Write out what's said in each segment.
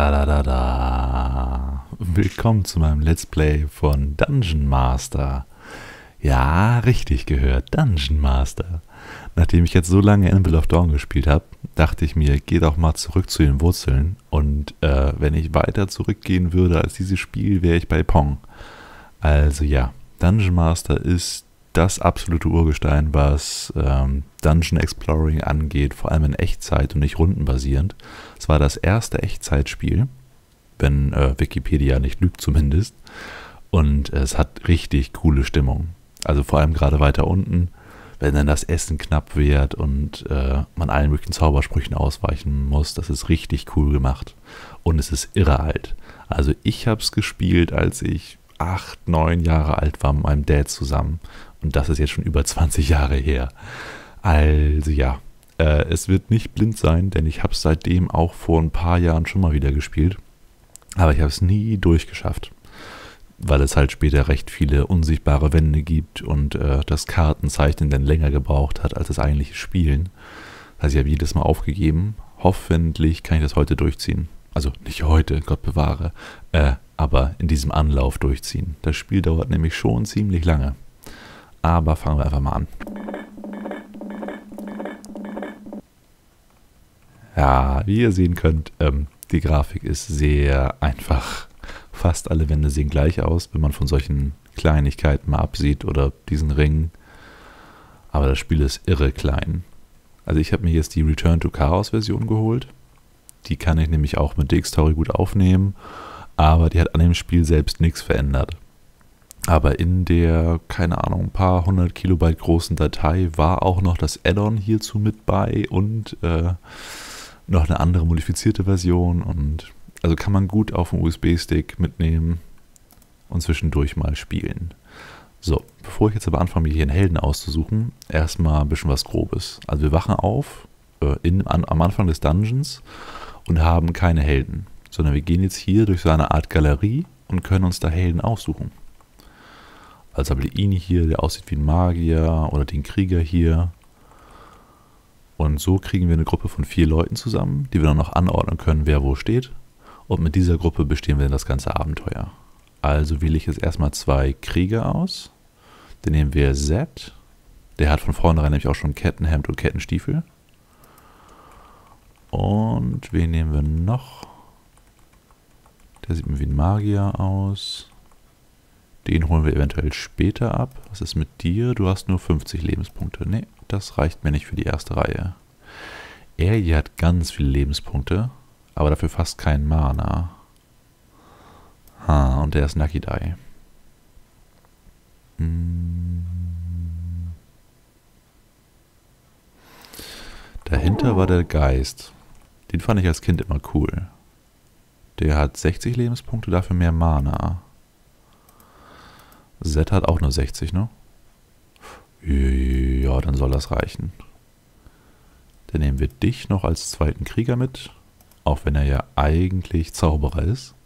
Da. Willkommen zu meinem Let's Play von Dungeon Master. Ja, richtig gehört, Dungeon Master. Nachdem ich jetzt so lange Anvil of Dawn gespielt habe, dachte ich mir, geh doch mal zurück zu den Wurzeln. Und wenn ich weiter zurückgehen würde als dieses Spiel, wäre ich bei Pong. Also ja, Dungeon Master ist das absolute Urgestein, was Dungeon Exploring angeht, vor allem in Echtzeit und nicht rundenbasierend. Es war das erste Echtzeitspiel, wenn Wikipedia nicht lügt zumindest. Und es hat richtig coole Stimmung. Also vor allem gerade weiter unten, wenn dann das Essen knapp wird und man allen möglichen Zaubersprüchen ausweichen muss. Das ist richtig cool gemacht. Und es ist irre alt. Also ich habe es gespielt, als ich 8, 9 Jahre alt war mit meinem Dad zusammen. Und das ist jetzt schon über 20 Jahre her. Also ja, es wird nicht blind sein, denn ich habe es seitdem auch vor ein paar Jahren schon mal wieder gespielt. Aber ich habe es nie durchgeschafft, weil es halt später recht viele unsichtbare Wände gibt und das Kartenzeichnen dann länger gebraucht hat als das eigentliche Spielen. Das heißt, ich habe jedes Mal aufgegeben. Hoffentlich kann ich das heute durchziehen. Also nicht heute, Gott bewahre, aber in diesem Anlauf durchziehen. Das Spiel dauert nämlich schon ziemlich lange. Aber fangen wir einfach mal an. Ja, wie ihr sehen könnt, die Grafik ist sehr einfach. Fast alle Wände sehen gleich aus, wenn man von solchen Kleinigkeiten mal absieht oder diesen Ring. Aber das Spiel ist irre klein. Also ich habe mir jetzt die Return to Chaos Version geholt. Die kann ich nämlich auch mit DxTory gut aufnehmen, aber die hat an dem Spiel selbst nichts verändert. Aber in der, keine Ahnung, ein paar 100 Kilobyte großen Datei war auch noch das Add-on hierzu mit bei und noch eine andere modifizierte Version. Und also kann man gut auf dem USB-Stick mitnehmen und zwischendurch mal spielen. So, bevor ich jetzt aber anfange, mir hier einen Helden auszusuchen, erstmal ein bisschen was Grobes. Also wir wachen auf am Anfang des Dungeons und haben keine Helden, sondern wir gehen jetzt hier durch so eine Art Galerie und können uns da Helden aussuchen. Also habe ich ihn hier, der aussieht wie ein Magier, oder den Krieger hier. Und so kriegen wir eine Gruppe von 4 Leuten zusammen, die wir dann noch anordnen können, wer wo steht. Und mit dieser Gruppe bestehen wir dann das ganze Abenteuer. Also wähle ich jetzt erstmal 2 Krieger aus. Dann nehmen wir Zed. Der hat von vornherein nämlich auch schon Kettenhemd und Kettenstiefel. Und wen nehmen wir noch? Der sieht mir wie ein Magier aus. Den holen wir eventuell später ab. Was ist mit dir? Du hast nur 50 Lebenspunkte. Ne, das reicht mir nicht für die erste Reihe. Er hier hat ganz viele Lebenspunkte, aber dafür fast keinen Mana. Ha, und der ist Nakidai. Dahinter war der Geist. Den fand ich als Kind immer cool. Der hat 60 Lebenspunkte, dafür mehr Mana. Zed hat auch nur 60, ne? Ja, dann soll das reichen. Dann nehmen wir dich noch als zweiten Krieger mit. Auch wenn er ja eigentlich Zauberer ist.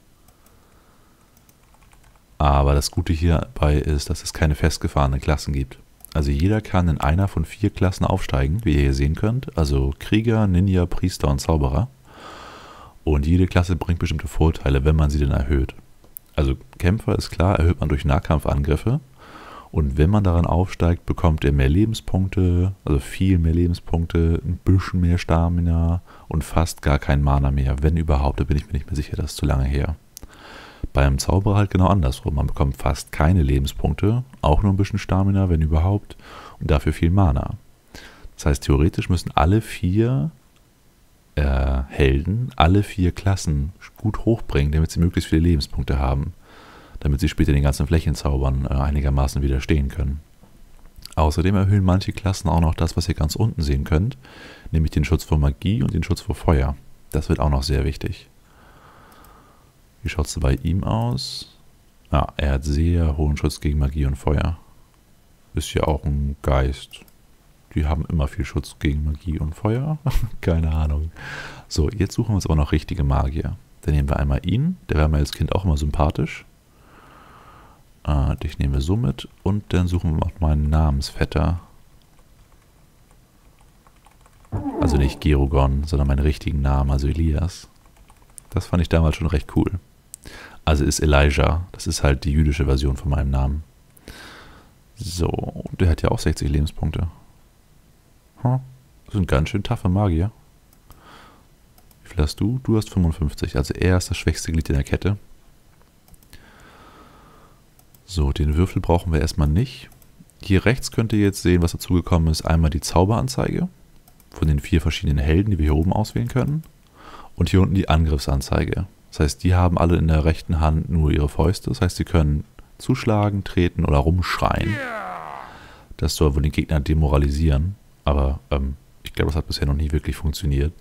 Aber das Gute hierbei ist, dass es keine festgefahrenen Klassen gibt. Also jeder kann in einer von 4 Klassen aufsteigen, wie ihr hier sehen könnt. Also Krieger, Ninja, Priester und Zauberer. Und jede Klasse bringt bestimmte Vorteile, wenn man sie denn erhöht. Also Kämpfer ist klar, erhöht man durch Nahkampfangriffe. Und wenn man daran aufsteigt, bekommt er mehr Lebenspunkte, also viel mehr Lebenspunkte, ein bisschen mehr Stamina und fast gar kein Mana mehr. Wenn überhaupt, da bin ich mir nicht mehr sicher, das ist zu lange her. Beim Zauberer halt genau andersrum. Man bekommt fast keine Lebenspunkte, auch nur ein bisschen Stamina, wenn überhaupt, und dafür viel Mana. Das heißt, theoretisch müssen alle 4 Helden alle 4 Klassen gut hochbringen, damit sie möglichst viele Lebenspunkte haben, damit sie später den ganzen Flächenzaubern einigermaßen widerstehen können. Außerdem erhöhen manche Klassen auch noch das, was ihr ganz unten sehen könnt, nämlich den Schutz vor Magie und den Schutz vor Feuer. Das wird auch noch sehr wichtig. Wie schaut es bei ihm aus? Ja, er hat sehr hohen Schutz gegen Magie und Feuer. Ist ja auch ein Geist. Die haben immer viel Schutz gegen Magie und Feuer. Keine Ahnung. So, jetzt suchen wir uns aber noch richtige Magier. Dann nehmen wir einmal ihn. Der war mir als Kind auch immer sympathisch. Dich nehmen wir so mit. Und dann suchen wir noch meinen Namensvetter. Also nicht Gerugon, sondern meinen richtigen Namen, also Elias. Das fand ich damals schon recht cool. Also ist Elijah. Das ist halt die jüdische Version von meinem Namen. So, der hat ja auch 60 Lebenspunkte. Huh? Das sind ganz schön taffe Magier. Wie viel hast du? Du hast 55. Also er ist das schwächste Glied in der Kette. So, den Würfel brauchen wir erstmal nicht. Hier rechts könnt ihr jetzt sehen, was dazugekommen ist. Einmal die Zauberanzeige von den 4 verschiedenen Helden, die wir hier oben auswählen können. Und hier unten die Angriffsanzeige. Das heißt, die haben alle in der rechten Hand nur ihre Fäuste. Das heißt, sie können zuschlagen, treten oder rumschreien. Das soll wohl den Gegner demoralisieren. Aber ich glaube, das hat bisher noch nie wirklich funktioniert.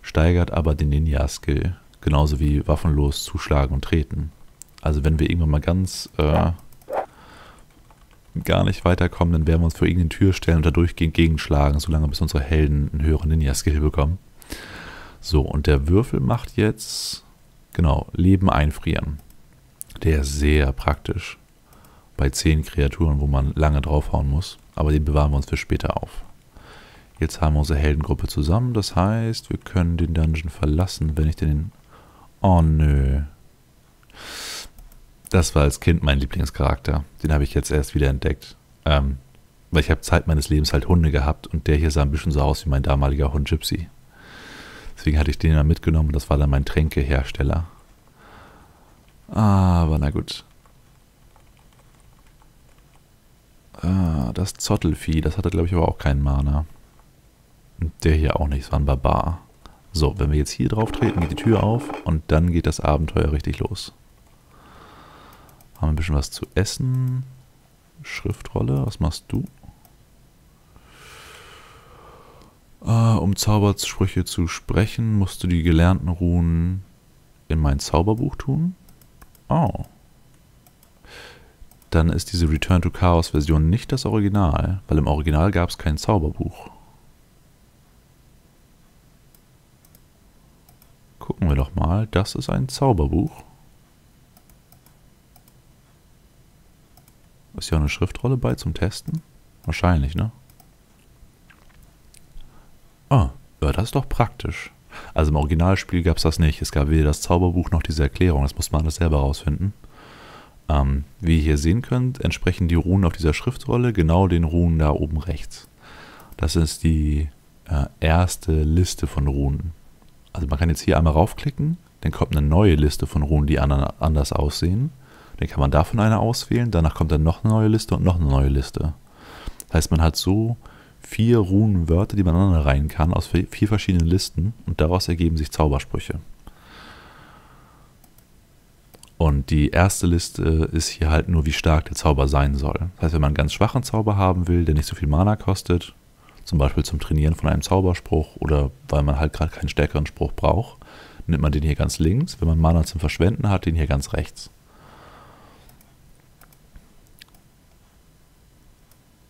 Steigert aber den Ninja-Skill. Genauso wie waffenlos zuschlagen und treten. Also wenn wir irgendwann mal ganz gar nicht weiterkommen, dann werden wir uns vor irgendeine Tür stellen und da durchgehend gegenschlagen, solange bis unsere Helden einen höheren Ninja-Skill bekommen. So, und der Würfel macht jetzt, genau, Leben einfrieren. Der ist sehr praktisch bei 10 Kreaturen, wo man lange draufhauen muss. Aber den bewahren wir uns für später auf. Jetzt haben wir unsere Heldengruppe zusammen. Das heißt, wir können den Dungeon verlassen, wenn ich den... Oh, nö. Das war als Kind mein Lieblingscharakter. Den habe ich jetzt erst wieder entdeckt. Weil ich habe Zeit meines Lebens halt Hunde gehabt. Und der hier sah ein bisschen so aus wie mein damaliger Hund Gypsy. Deswegen hatte ich den dann mitgenommen. Das war dann mein Tränkehersteller. Aber na gut. Ah, das Zottelvieh, das hatte, glaube ich, aber auch keinen Mana. Und der hier auch nicht, es war ein Barbar. So, wenn wir jetzt hier drauf treten, geht die Tür auf und dann geht das Abenteuer richtig los. Haben wir ein bisschen was zu essen. Schriftrolle, was machst du? Um Zaubersprüche zu sprechen, musst du die gelernten Runen in mein Zauberbuch tun. Oh. Dann ist diese Return to Chaos Version nicht das Original, weil im Original gab es kein Zauberbuch. Gucken wir doch mal, das ist ein Zauberbuch. Ist ja auch eine Schriftrolle bei zum Testen? Wahrscheinlich, ne? Ah, ja, das ist doch praktisch. Also im Originalspiel gab es das nicht. Es gab weder das Zauberbuch noch diese Erklärung. Das muss man alles selber rausfinden. Wie ihr hier sehen könnt, entsprechen die Runen auf dieser Schriftrolle genau den Runen da oben rechts. Das ist die erste Liste von Runen. Also man kann jetzt hier einmal raufklicken, dann kommt eine neue Liste von Runen, die anders aussehen. Dann kann man davon eine auswählen, danach kommt dann noch eine neue Liste und noch eine neue Liste. Das heißt, man hat so 4 Runenwörter, die man aneinander reihen kann, aus 4 verschiedenen Listen und daraus ergeben sich Zaubersprüche. Und die erste Liste ist hier halt nur, wie stark der Zauber sein soll. Das heißt, wenn man einen ganz schwachen Zauber haben will, der nicht so viel Mana kostet, zum Beispiel zum Trainieren von einem Zauberspruch oder weil man halt gerade keinen stärkeren Spruch braucht, nimmt man den hier ganz links. Wenn man Mana zum Verschwenden hat, den hier ganz rechts.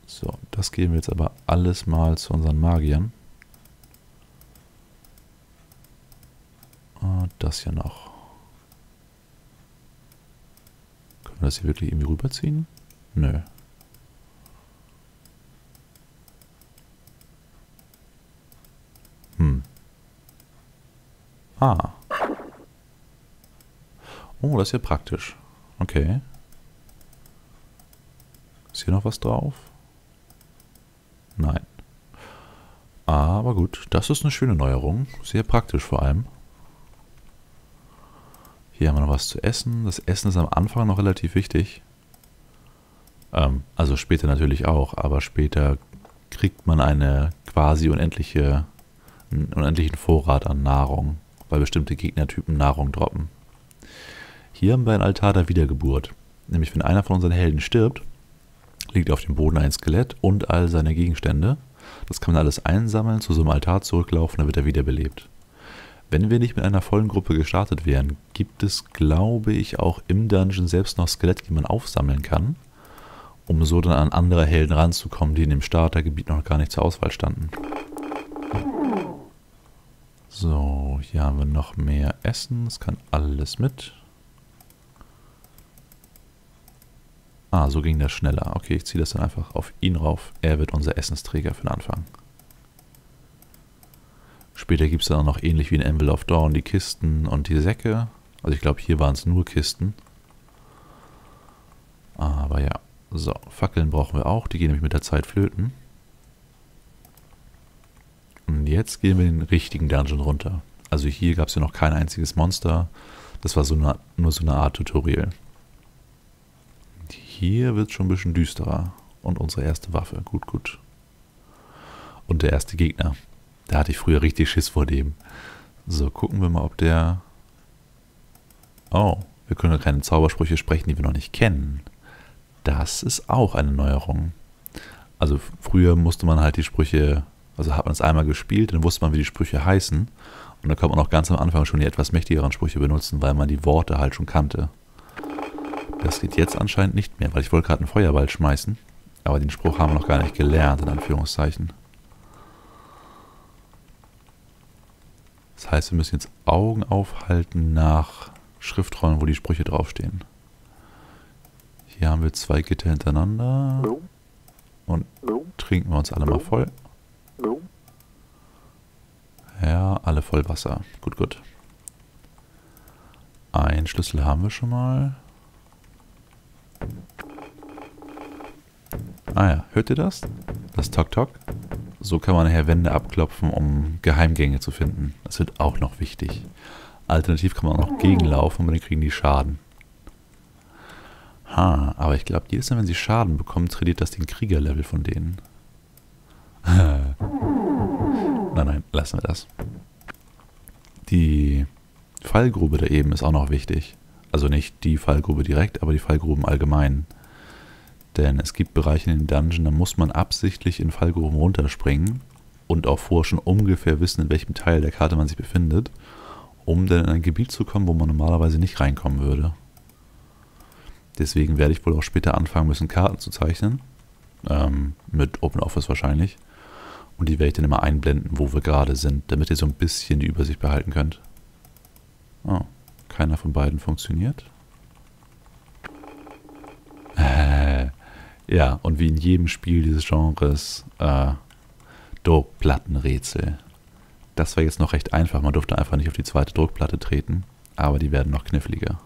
So, das geben wir jetzt aber alles mal zu unseren Magiern. Und das hier noch. Können wir das hier wirklich irgendwie rüberziehen? Nö. Ah. Oh, das ist ja praktisch. Okay. Ist hier noch was drauf? Nein. Aber gut, das ist eine schöne Neuerung. Sehr praktisch vor allem. Hier haben wir noch was zu essen. Das Essen ist am Anfang noch relativ wichtig. Also später natürlich auch, aber später kriegt man eine quasi unendlichen Vorrat an Nahrung, weil bestimmte Gegnertypen Nahrung droppen. Hier haben wir ein Altar der Wiedergeburt. Nämlich wenn einer von unseren Helden stirbt, liegt auf dem Boden ein Skelett und all seine Gegenstände. Das kann man alles einsammeln, zu so einem Altar zurücklaufen, dann wird er wiederbelebt. Wenn wir nicht mit einer vollen Gruppe gestartet wären, gibt es, glaube ich, auch im Dungeon selbst noch Skelette, die man aufsammeln kann, um so dann an andere Helden ranzukommen, die in dem Startergebiet noch gar nicht zur Auswahl standen. So, hier haben wir noch mehr Essen. Es kann alles mit. Ah, so ging das schneller. Okay, ich ziehe das dann einfach auf ihn rauf. Er wird unser Essensträger für den Anfang. Später gibt es dann auch noch ähnlich wie in Anvil of Dawn die Kisten und die Säcke. Also ich glaube, hier waren es nur Kisten. Aber ja, so, Fackeln brauchen wir auch. Die gehen nämlich mit der Zeit flöten. Und jetzt gehen wir in den richtigen Dungeon runter. Also hier gab es ja noch kein einziges Monster. Das war so eine, nur so eine Art Tutorial. Hier wird es schon ein bisschen düsterer. Und unsere erste Waffe. Gut, gut. Und der erste Gegner. Da hatte ich früher richtig Schiss vor dem. So, gucken wir mal, ob der... Oh, wir können keine Zaubersprüche sprechen, die wir noch nicht kennen. Das ist auch eine Neuerung. Also früher musste man halt die Sprüche... Also hat man es einmal gespielt, dann wusste man, wie die Sprüche heißen. Und dann konnte man auch ganz am Anfang schon die etwas mächtigeren Sprüche benutzen, weil man die Worte halt schon kannte. Das geht jetzt anscheinend nicht mehr, weil ich wollte gerade einen Feuerball schmeißen. Aber den Spruch haben wir noch gar nicht gelernt, in Anführungszeichen. Das heißt, wir müssen jetzt Augen aufhalten nach Schriftrollen, wo die Sprüche draufstehen. Hier haben wir 2 Gitter hintereinander. Und trinken wir uns alle mal voll. Ja, alle voll Wasser. Gut, gut. Einen Schlüssel haben wir schon mal. Ah ja, hört ihr das? Das Tok-Tok? So kann man nachher Wände abklopfen, um Geheimgänge zu finden. Das wird auch noch wichtig. Alternativ kann man auch noch gegenlaufen und dann kriegen die Schaden. Ha, aber ich glaube, jedes Mal, wenn sie Schaden bekommen, trainiert das den Kriegerlevel von denen. Nein, nein, lassen wir das. Die Fallgrube da eben ist auch noch wichtig. Also nicht die Fallgrube direkt, aber die Fallgruben allgemein. Denn es gibt Bereiche in den Dungeon, da muss man absichtlich in Fallgruben runterspringen und auch vorher schon ungefähr wissen, in welchem Teil der Karte man sich befindet, um dann in ein Gebiet zu kommen, wo man normalerweise nicht reinkommen würde. Deswegen werde ich wohl auch später anfangen müssen, Karten zu zeichnen. Mit OpenOffice wahrscheinlich. Und die werde ich dann immer einblenden, wo wir gerade sind, damit ihr so ein bisschen die Übersicht behalten könnt. Oh, keiner von beiden funktioniert. Ja, und wie in jedem Spiel dieses Genres, Druckplattenrätsel. Das war jetzt noch recht einfach, man durfte einfach nicht auf die zweite Druckplatte treten, aber die werden noch kniffliger.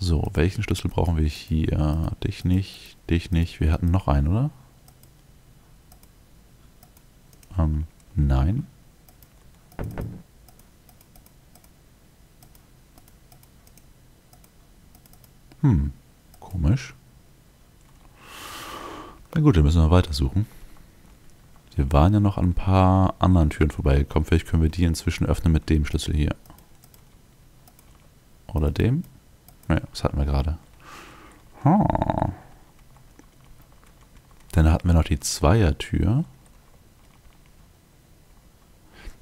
So, welchen Schlüssel brauchen wir hier? Dich nicht, wir hatten noch einen, oder? Nein. Hm, komisch. Na gut, dann müssen wir weitersuchen. Wir waren ja noch an ein paar anderen Türen vorbeigekommen. Vielleicht können wir die inzwischen öffnen mit dem Schlüssel hier. Oder dem? Naja, das hatten wir gerade. Hm. Dann hatten wir noch die Zweiertür.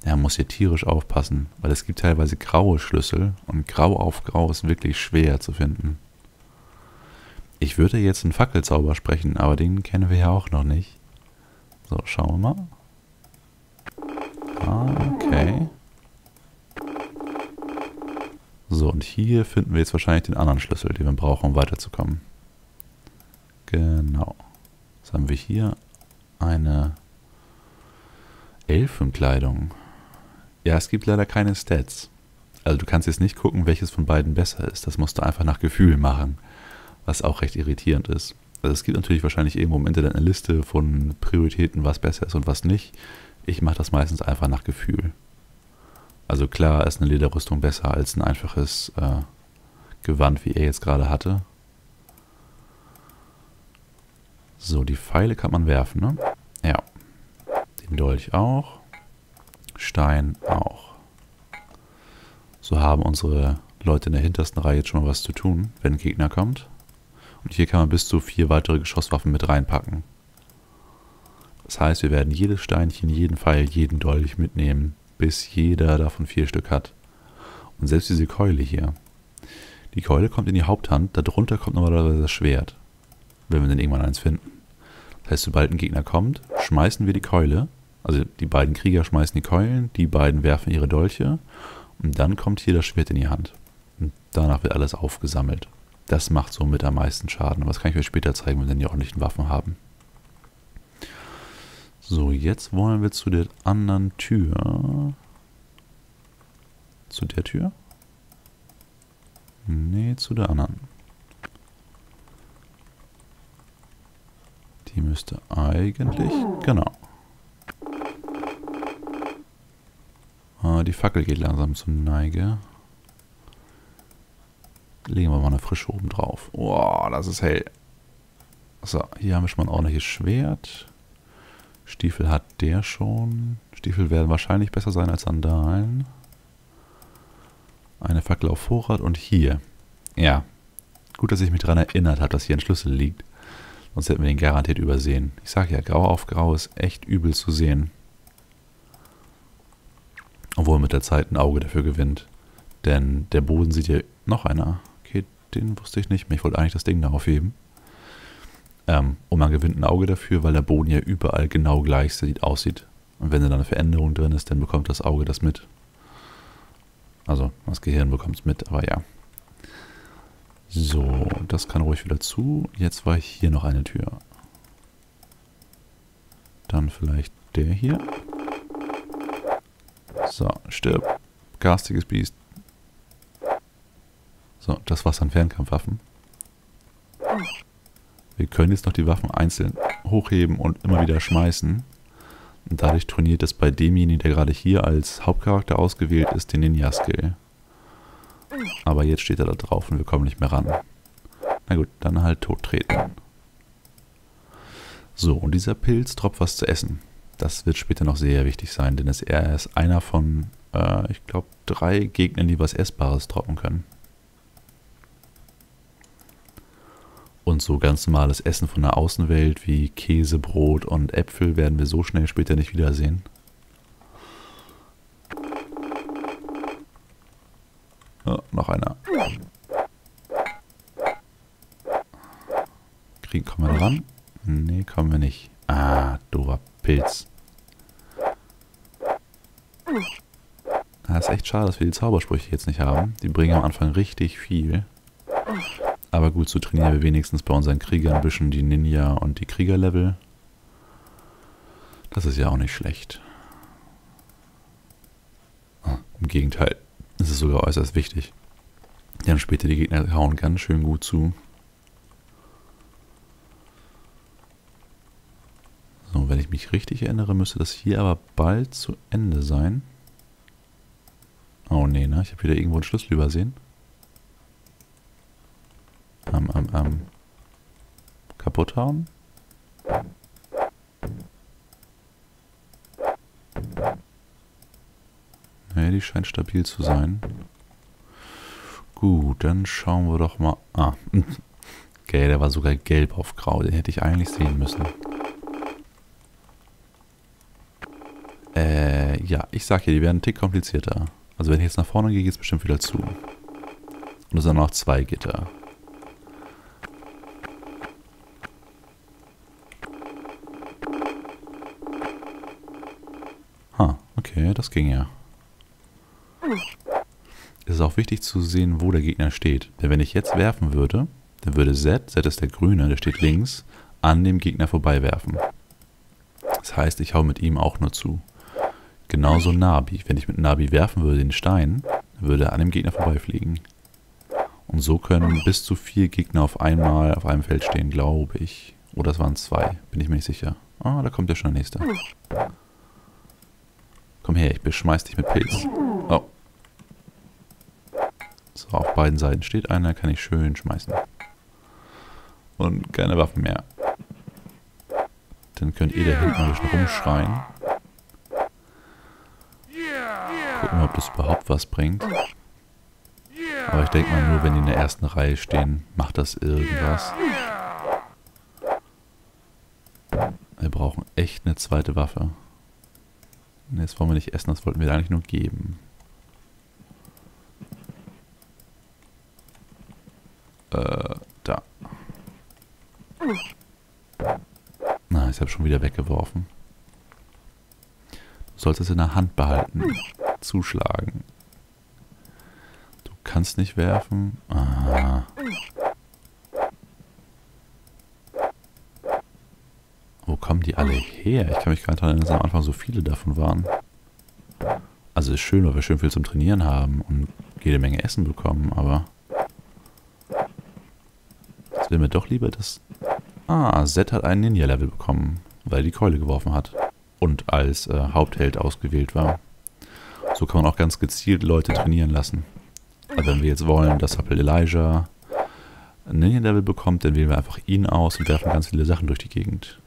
Ja, man muss hier tierisch aufpassen, weil es gibt teilweise graue Schlüssel und grau auf grau ist wirklich schwer zu finden. Ich würde jetzt einen Fackelzauber sprechen, aber den kennen wir ja auch noch nicht. So, schauen wir mal. Ah, okay. So, und hier finden wir jetzt wahrscheinlich den anderen Schlüssel, den wir brauchen, um weiterzukommen. Genau. Jetzt haben wir hier eine Elfenkleidung. Ja, es gibt leider keine Stats. Also du kannst jetzt nicht gucken, welches von beiden besser ist. Das musst du einfach nach Gefühl machen, was auch recht irritierend ist. Also es gibt natürlich wahrscheinlich irgendwo im Internet eine Liste von Prioritäten, was besser ist und was nicht. Ich mache das meistens einfach nach Gefühl. Also klar ist eine Lederrüstung besser als ein einfaches Gewand, wie er jetzt gerade hatte. So, die Pfeile kann man werfen, ne? Ja. Den Dolch auch. Stein auch. So haben unsere Leute in der hintersten Reihe jetzt schon mal was zu tun, wenn ein Gegner kommt. Und hier kann man bis zu 4 weitere Geschosswaffen mit reinpacken. Das heißt, wir werden jedes Steinchen, jeden Pfeil, jeden Dolch mitnehmen, bis jeder davon 4 Stück hat. Und selbst diese Keule hier. Die Keule kommt in die Haupthand, darunter kommt normalerweise das Schwert, wenn wir dann irgendwann eins finden. Das heißt, sobald ein Gegner kommt, schmeißen wir die Keule. Also die beiden Krieger schmeißen die Keulen, die beiden werfen ihre Dolche und dann kommt hier das Schwert in die Hand. Und danach wird alles aufgesammelt. Das macht somit am meisten Schaden. Aber das kann ich euch später zeigen, wenn wir dann die ordentlichen Waffen haben. So, jetzt wollen wir zu der anderen Tür. Zu der Tür? Nee, zu der anderen. Die müsste eigentlich... Genau. Ah, die Fackel geht langsam zum Neige. Legen wir mal eine frische oben drauf. Oh, das ist hell. So, hier haben wir schon mal ein ordentliches Schwert. Stiefel hat der schon. Stiefel werden wahrscheinlich besser sein als Sandalen. Eine Fackel auf Vorrat und hier. Ja, gut, dass ich mich daran erinnert habe, dass hier ein Schlüssel liegt. Sonst hätten wir den garantiert übersehen. Ich sage ja, grau auf grau ist echt übel zu sehen. Obwohl mit der Zeit ein Auge dafür gewinnt. Denn der Boden sieht ja... Noch einer. Okay, den wusste ich nicht mehr. Ich wollte eigentlich das Ding da aufheben. Und man gewinnt ein Auge dafür, weil der Boden ja überall genau gleich aussieht. Und wenn da eine Veränderung drin ist, dann bekommt das Auge das mit. Also, das Gehirn bekommt es mit, aber ja. So, das kann ruhig wieder zu. Jetzt war hier noch eine Tür. Dann vielleicht der hier. So, stirb. Garstiges Biest. So, das war's an Fernkampfwaffen. Wir können jetzt noch die Waffen einzeln hochheben und immer wieder schmeißen. Und dadurch trainiert das bei demjenigen, der gerade hier als Hauptcharakter ausgewählt ist, den Ninja-Skill. Aber jetzt steht er da drauf und wir kommen nicht mehr ran. Na gut, dann halt tottreten. So, und dieser Pilz droppt was zu essen. Das wird später noch sehr wichtig sein, denn er ist einer von, ich glaube, 3 Gegnern, die was Essbares droppen können. Und so ganz normales Essen von der Außenwelt wie Käse, Brot und Äpfel werden wir so schnell später nicht wiedersehen. Oh, noch einer. Kommen wir da ran? Nee, kommen wir nicht. Ah, doofer Pilz. Das ist echt schade, dass wir die Zaubersprüche jetzt nicht haben. Die bringen am Anfang richtig viel. Aber gut, so trainieren wir wenigstens bei unseren Kriegern ein bisschen die Ninja und die Kriegerlevel. Das ist ja auch nicht schlecht. Im Gegenteil, es ist sogar äußerst wichtig. Dann später die Gegner hauen ganz schön gut zu. So, wenn ich mich richtig erinnere, müsste das hier aber bald zu Ende sein. Oh nee, ne? Ich habe wieder irgendwo einen Schlüssel übersehen. Kaputt hauen? Ne, die scheint stabil zu sein. Gut, dann schauen wir doch mal... Ah, okay, der war sogar gelb auf grau. Den hätte ich eigentlich sehen müssen. Ja, ich sag ja, die werden einen Tick komplizierter. Also wenn ich jetzt nach vorne gehe, geht es bestimmt wieder zu. Und es sind noch 2 Gitter. Okay, das ging ja. Es ist auch wichtig zu sehen, wo der Gegner steht. Denn wenn ich jetzt werfen würde, dann würde Zed ist der Grüne, der steht links, an dem Gegner vorbei werfen. Das heißt, ich hau mit ihm auch nur zu. Genauso Nabi. Wenn ich mit Nabi werfen würde, den Stein, würde er an dem Gegner vorbeifliegen. Und so können bis zu 4 Gegner auf einmal auf einem Feld stehen, glaube ich. Oder es waren 2, bin ich mir nicht sicher. Ah, da kommt ja schon der nächste. Komm her, ich beschmeiß dich mit Pilz. Oh. So, auf beiden Seiten steht einer, kann ich schön schmeißen. Und keine Waffen mehr. Dann könnt ihr da hinten ein bisschen rumschreien. Gucken wir, ob das überhaupt was bringt. Aber ich denke mal nur, wenn die in der ersten Reihe stehen, macht das irgendwas. Wir brauchen echt eine zweite Waffe. Jetzt wollen wir nicht essen, das wollten wir eigentlich nur geben. Da. Na, ich habe schon wieder weggeworfen. Du sollst es in der Hand behalten. Zuschlagen. Du kannst nicht werfen. Ah. Wo kommen die alle her? Ich kann mich gar nicht daran erinnern, dass am Anfang so viele davon waren. Also ist schön, weil wir schön viel zum Trainieren haben und jede Menge Essen bekommen, aber es wäre mir doch lieber, dass... Ah, Zed hat einen Ninja-Level bekommen, weil er die Keule geworfen hat und als Hauptheld ausgewählt war. So kann man auch ganz gezielt Leute trainieren lassen. Also wenn wir jetzt wollen, dass Elijah ein Ninja-Level bekommt, dann wählen wir einfach ihn aus und werfen ganz viele Sachen durch die Gegend.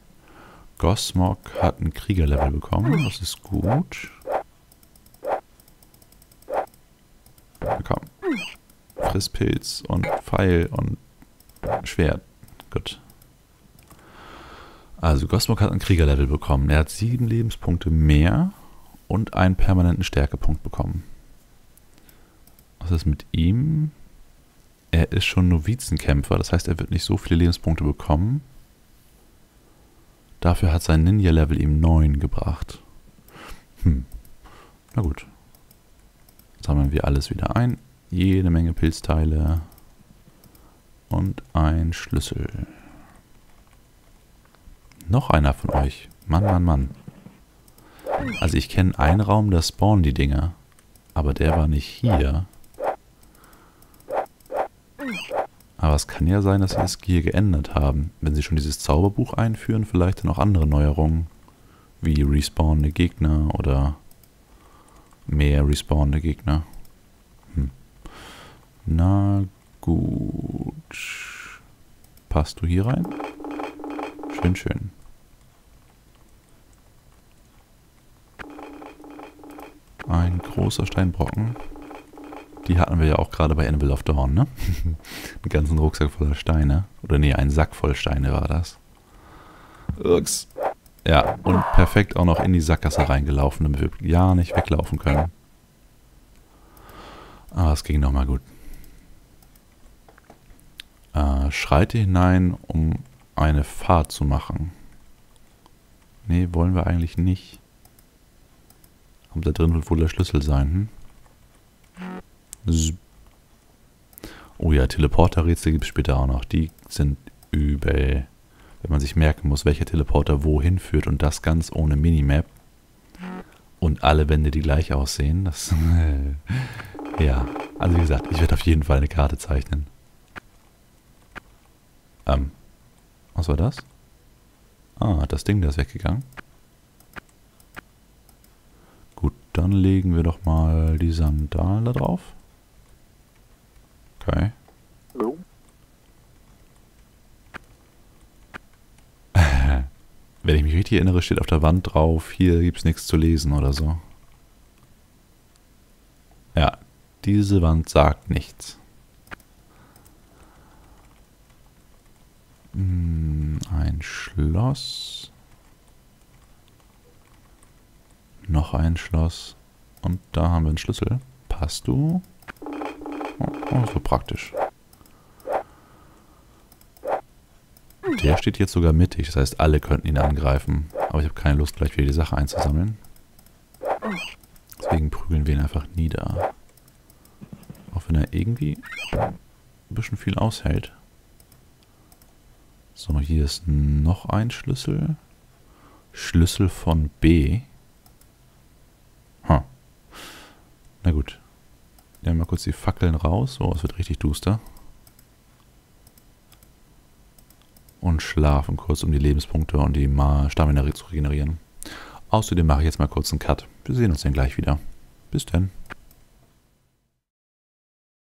Gosmog hat ein Krieger-Level bekommen, das ist gut. Na komm. Frisspilz und Pfeil und Schwert. Gut. Also Gosmog hat ein Krieger-Level bekommen. Er hat 7 Lebenspunkte mehr und einen permanenten Stärkepunkt bekommen. Was ist mit ihm? Er ist schon Novizenkämpfer, das heißt, er wird nicht so viele Lebenspunkte bekommen. Dafür hat sein Ninja-Level ihm 9 gebracht. Na gut. Sammeln wir alles wieder ein. Jede Menge Pilzteile. Und ein Schlüssel. Noch einer von euch. Mann, Mann, Mann. Also ich kenne einen Raum, da spawnen die Dinger. Aber der war nicht hier. Aber es kann ja sein, dass sie es hier geändert haben. Wenn sie schon dieses Zauberbuch einführen, vielleicht dann auch andere Neuerungen. Wie respawnende Gegner oder mehr respawnende Gegner. Na gut. Passt du hier rein? Schön, schön. Ein großer Steinbrocken. Die hatten wir ja auch gerade bei Anvil of Dawn, ne? Einen ganzen Rucksack voller Steine. Oder nee, einen Sack voll Steine war das. Ups. Ja, und perfekt auch noch in die Sackgasse reingelaufen, damit wir ja nicht weglaufen können. Aber es ging nochmal gut. Schreite hinein, um eine Fahrt zu machen. Nee, wollen wir eigentlich nicht. Und da drin wird wohl der Schlüssel sein, hm? Oh ja, Teleporter-Rätsel gibt es später auch noch. Die sind übel. Wenn man sich merken muss, welcher Teleporter wohin führt und das ganz ohne Minimap. Und alle Wände, die gleich aussehen. Das ja, also wie gesagt, ich werde auf jeden Fall eine Karte zeichnen. Was war das? Ah, das Ding, das ist weggegangen. Gut, dann legen wir doch mal die Sandalen da drauf. Okay. Hallo? Wenn ich mich richtig erinnere, steht auf der Wand drauf, hier gibt es nichts zu lesen oder so. Ja, diese Wand sagt nichts. Ein Schloss. Noch ein Schloss. Und da haben wir einen Schlüssel. Passt du? Oh, so praktisch. Der steht jetzt sogar mittig, das heißt, alle könnten ihn angreifen. Aber ich habe keine Lust, gleich wieder die Sache einzusammeln. Deswegen prügeln wir ihn einfach nieder. Auch wenn er irgendwie ein bisschen viel aushält. So, hier ist noch ein Schlüssel. Schlüssel von B. Na gut. Nehmen wir mal kurz die Fackeln raus. So, es wird richtig duster. Und schlafen kurz, um die Lebenspunkte und die Stamina zu regenerieren. Außerdem mache ich jetzt mal kurz einen Cut. Wir sehen uns dann gleich wieder. Bis dann.